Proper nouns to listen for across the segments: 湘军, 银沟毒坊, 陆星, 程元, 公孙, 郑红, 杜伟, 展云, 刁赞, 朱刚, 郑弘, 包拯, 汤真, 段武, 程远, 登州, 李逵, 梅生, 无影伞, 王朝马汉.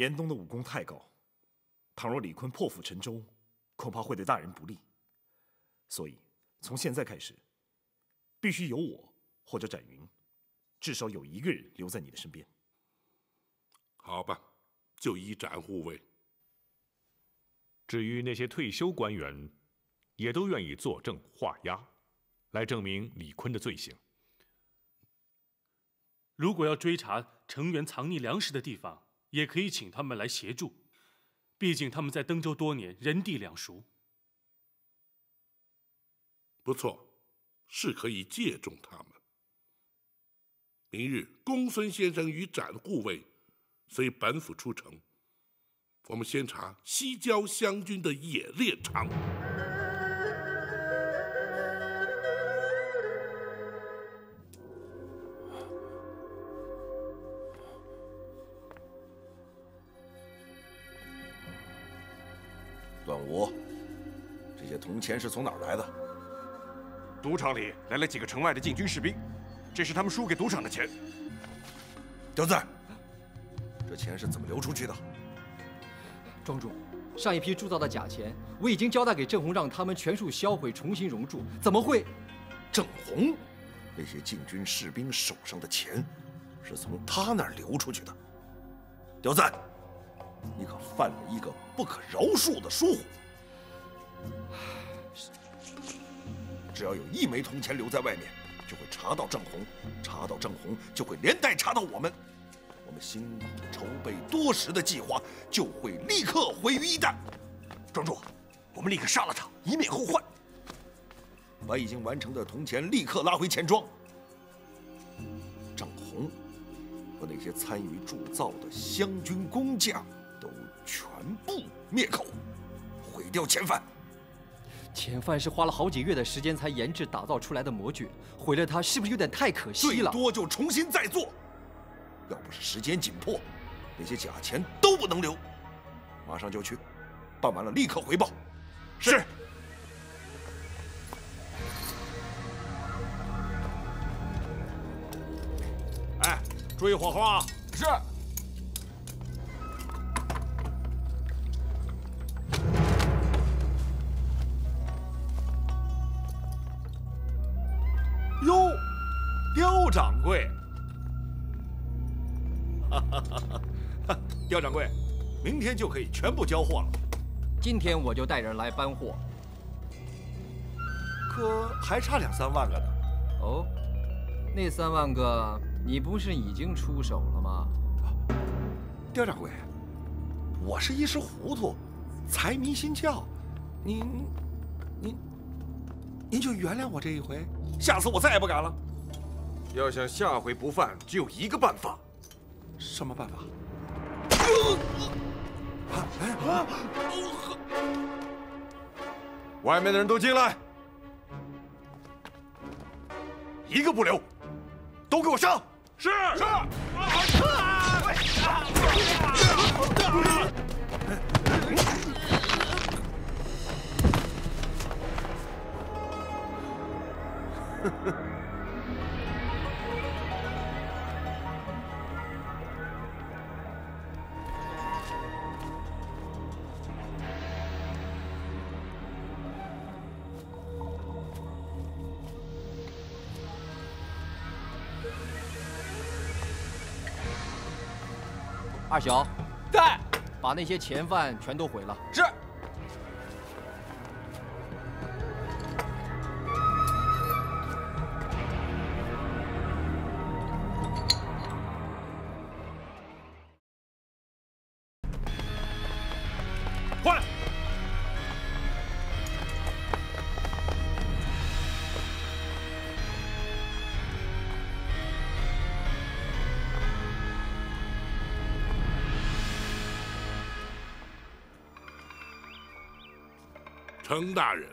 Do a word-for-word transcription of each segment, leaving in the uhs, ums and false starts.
严冬的武功太高，倘若李逵破釜沉舟，恐怕会对大人不利。所以从现在开始，必须有我或者展云，至少有一个人留在你的身边。好吧，就依展护卫。至于那些退休官员，也都愿意作证画押，来证明李逵的罪行。 如果要追查程元藏匿粮食的地方，也可以请他们来协助，毕竟他们在登州多年，人地两熟。不错，是可以借重他们。明日，公孙先生与展护卫随本府出城，我们先查西郊湘军的野猎场。 段无，这些铜钱是从哪儿来的？赌场里来了几个城外的禁军士兵，这是他们输给赌场的钱。刁赞，这钱是怎么流出去的？庄主，上一批铸造的假钱，我已经交代给郑红，让他们全数销毁，重新熔铸。怎么会？郑红，那些禁军士兵手上的钱，是从他那儿流出去的。刁赞。 你可犯了一个不可饶恕的疏忽。只要有一枚铜钱留在外面，就会查到郑红，查到郑红就会连带查到我们。我们辛苦筹备多时的计划就会立刻毁于一旦。庄主，我们立刻杀了他，以免后患。把已经完成的铜钱立刻拉回钱庄。郑红。 和那些参与铸造的湘军工匠都全部灭口，毁掉钱贩。钱贩是花了好几月的时间才研制打造出来的模具，毁了它是不是有点太可惜了？最多就重新再做。要不是时间紧迫，那些假钱都不能留。马上就去，办完了立刻回报。是。是 注意火候啊！是。哟，刁掌柜，哈哈哈哈！刁掌柜，明天就可以全部交货了。今天我就带人来搬货，可还差两三万个呢。哦，那三万个。 你不是已经出手了吗？刁掌柜，我是一时糊涂，财迷心窍，您，您，您就原谅我这一回，下次我再也不敢了。要想下回不犯，只有一个办法。什么办法？外面的人都进来，一个不留，都给我上！ 是是，二小，带，把那些钱贩全都毁了。是。换。程大人，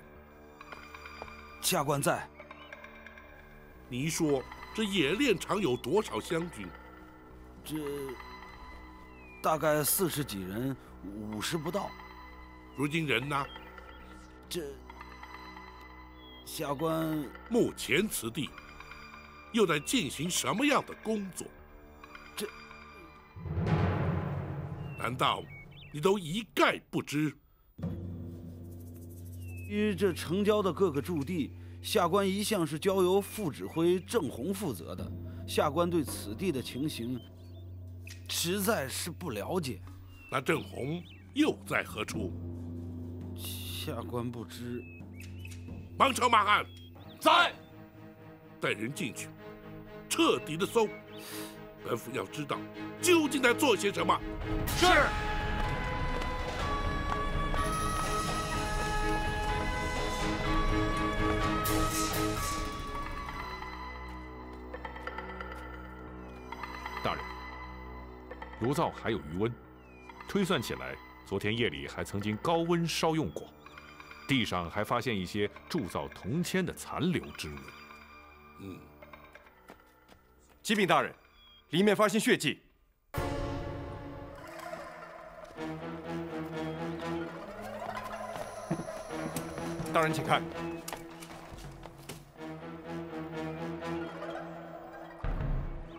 下官在。你说这冶炼厂有多少湘军？这大概四十几人，五十不到。如今人呢？这下官目前此地又在进行什么样的工作？这难道你都一概不知？依这城郊的各个驻地，下官一向是交由副指挥郑弘负责的。下官对此地的情形，实在是不了解。那郑弘又在何处？下官不知。王朝马汉，在。带人进去，彻底的搜。 本府要知道究竟在做些什么。是。大人，炉灶还有余温，推算起来，昨天夜里还曾经高温烧用过，地上还发现一些铸造铜签的残留之物。嗯。启禀大人。 里面发现血迹，大人请看。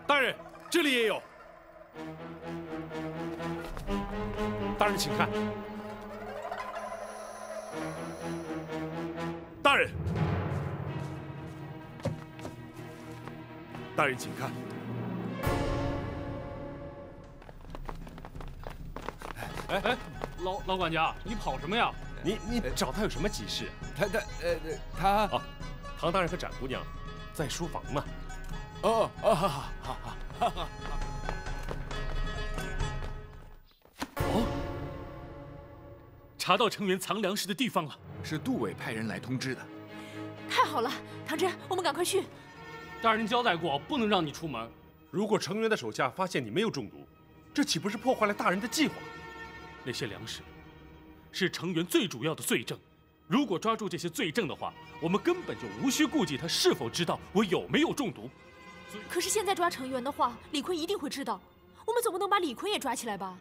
大人，这里也有。大人请看。大人，大人请看。 哎哎，老老管家，你跑什么呀？你你找他有什么急事？他他呃他啊，唐大人和展姑娘在书房嘛。哦哦，好好好好。哦，查到成员藏粮食的地方了，是杜伟派人来通知的。太好了，唐真，我们赶快去。大人交代过，不能让你出门。如果成员的手下发现你没有中毒，这岂不是破坏了大人的计划？ 那些粮食是成员最主要的罪证，如果抓住这些罪证的话，我们根本就无需顾忌他是否知道我有没有中毒。可是现在抓成员的话，李逵一定会知道，我们总不能把李逵也抓起来吧？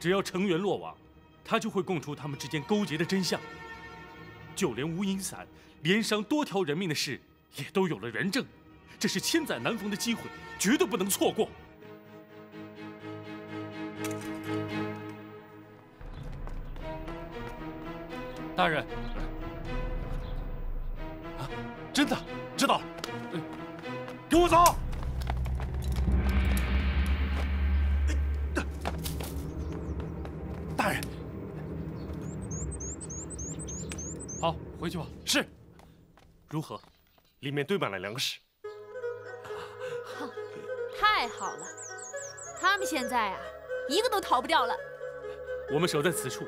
只要成员落网，他就会供出他们之间勾结的真相。就连无影伞连伤多条人命的事，也都有了人证，这是千载难逢的机会，绝对不能错过。 大人，啊，真的知道了，跟我走。大人，好，回去吧。是。如何？里面堆满了粮食。哼，太好了，他们现在啊，一个都逃不掉了。我们守在此处，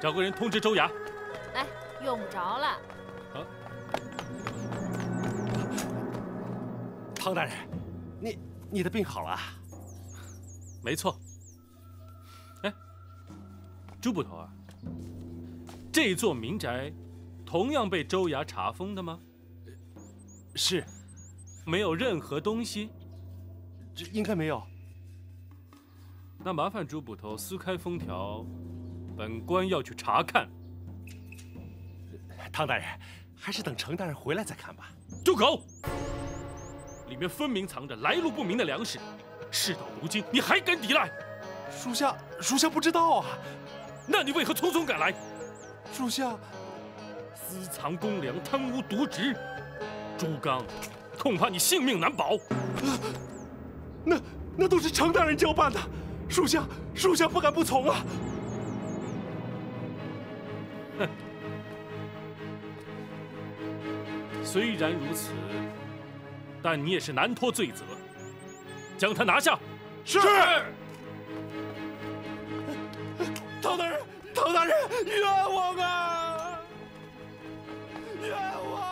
找个人通知周衙。 哎，用不着了。啊，唐大人，你你的病好了、啊？没错。哎，朱捕头啊，这座民宅同样被州衙查封的吗？是，没有任何东西。这应该没有。那麻烦朱捕头撕开封条，本官要去查看。 唐大人，还是等程大人回来再看吧。住口！里面分明藏着来路不明的粮食，事到如今你还敢抵赖？属下，属下不知道啊。那你为何匆匆赶来？属下私藏公粮、贪污渎职，朱刚，恐怕你性命难保。啊、那那都是程大人交办的，属下属下不敢不从啊。哼。 虽然如此，但你也是难脱罪责，将他拿下。是。唐大人，唐大人，冤枉啊！冤枉！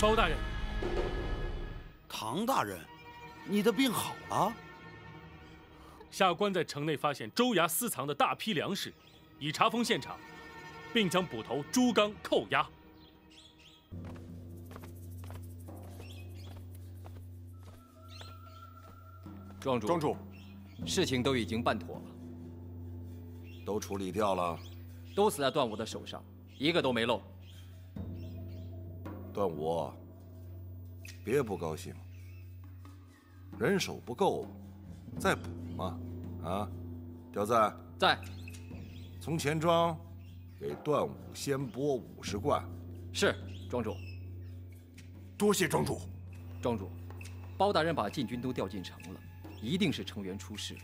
包大人，唐大人，你的病好了。下官在城内发现州衙私藏的大批粮食，已查封现场，并将捕头朱刚扣押。庄主，庄主，事情都已经办妥了，都处理掉了，都死在段武的手上，一个都没漏。段武，别不高兴，人手不够，再补嘛。啊，刁赞，在，从钱庄给段武先拨五十贯。是，庄主。多谢庄主。庄主。 包大人把禁军都调进城了，一定是成员出事了。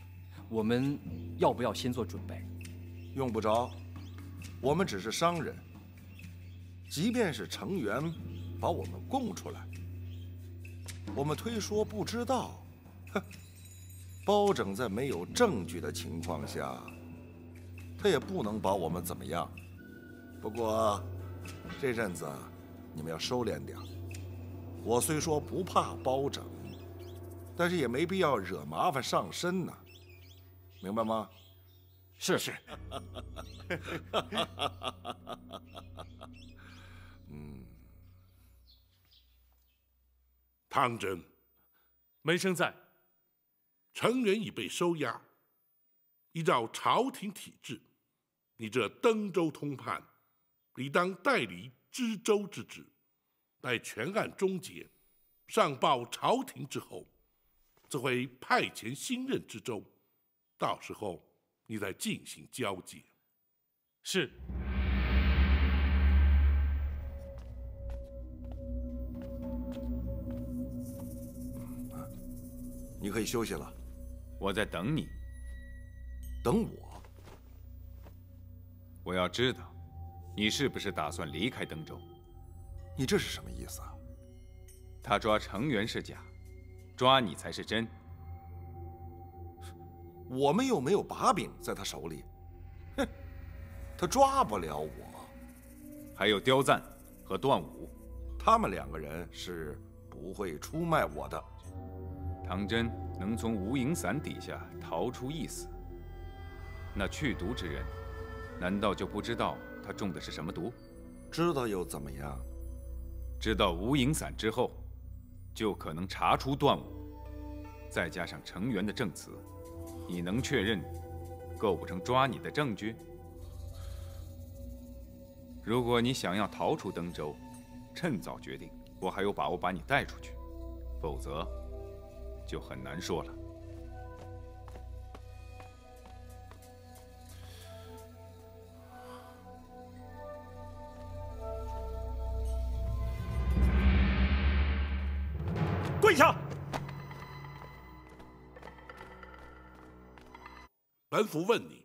我们要不要先做准备？用不着，我们只是商人。即便是成员把我们供出来，我们推说不知道，哼，包拯在没有证据的情况下，他也不能把我们怎么样。不过，这阵子你们要收敛点。我虽说不怕包拯。 但是也没必要惹麻烦上身呐，明白吗？是是。嗯，汤真，梅生在。成员已被收押，依照朝廷体制，你这登州通判，理当代理知州之职，待全案终结，上报朝廷之后。 自会派遣新任知州，到时候你再进行交接。是。你可以休息了，我在等你。等我？我要知道，你是不是打算离开登州？你这是什么意思啊？他抓程元是假。 抓你才是真，我们又没有把柄在他手里，哼，他抓不了我。还有刁赞和段武，他们两个人是不会出卖我的。唐真能从无影伞底下逃出一死，那去毒之人，难道就不知道他中的是什么毒？知道又怎么样？知道无影伞之后。 就可能查出段武，再加上程元的证词，你能确认构不成抓你的证据？如果你想要逃出登州，趁早决定，我还有把握把你带出去；否则，就很难说了。跪下！本府问你，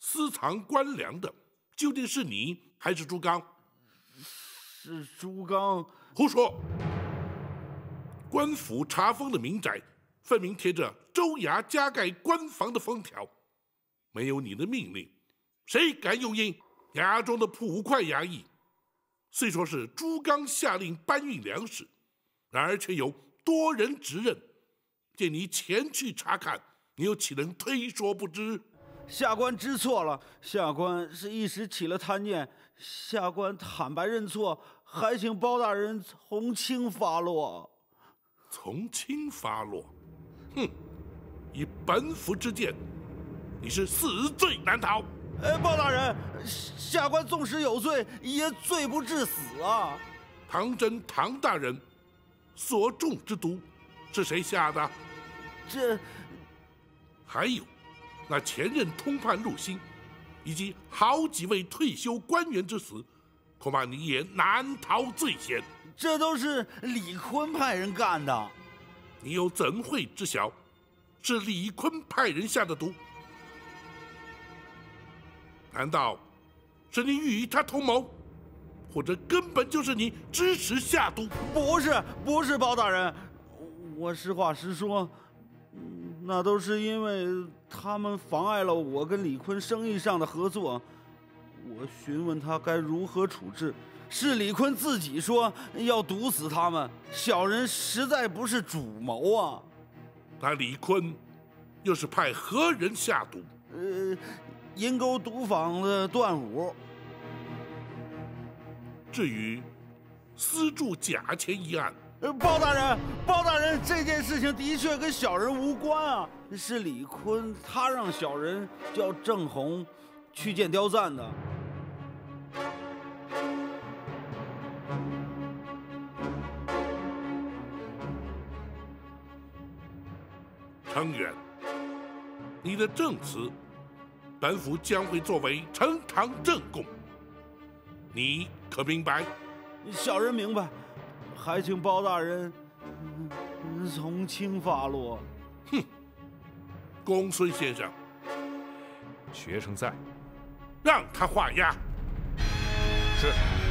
私藏官粮的究竟是你还是朱刚？是朱刚。胡说！官府查封的民宅，分明贴着州衙加盖官房的封条，没有你的命令，谁敢用印？衙中的捕快衙役，虽说是朱刚下令搬运粮食，然而却有。 多人指认，见你前去查看，你又岂能推说不知？下官知错了，下官是一时起了贪念，下官坦白认错，还请包大人从轻发落。从轻发落，哼！以本府之见，你是死罪难逃。哎，包大人，下官纵使有罪，也罪不至死啊！唐真，唐大人。 所中之毒，是谁下的？这还有那前任通判陆星，以及好几位退休官员之死，恐怕你也难逃罪嫌。这都是李坤派人干的，你又怎会知晓是李坤派人下的毒？难道是你与他同谋？ 或者根本就是你支持下毒？不是，不是，包大人，我实话实说，那都是因为他们妨碍了我跟李坤生意上的合作。我询问他该如何处置，是李坤自己说要毒死他们。小人实在不是主谋啊。那李坤又是派何人下毒？呃，银沟毒坊的段武。 至于私铸假钱一案，呃，包大人，包大人，这件事情的确跟小人无关啊，是李逵他让小人叫郑红去见刁赞的。 程远，你的证词，本府将会作为呈堂证供，你可明白？小人明白，还请包大人从轻发落。哼，公孙先生，学生在，让他画押。是。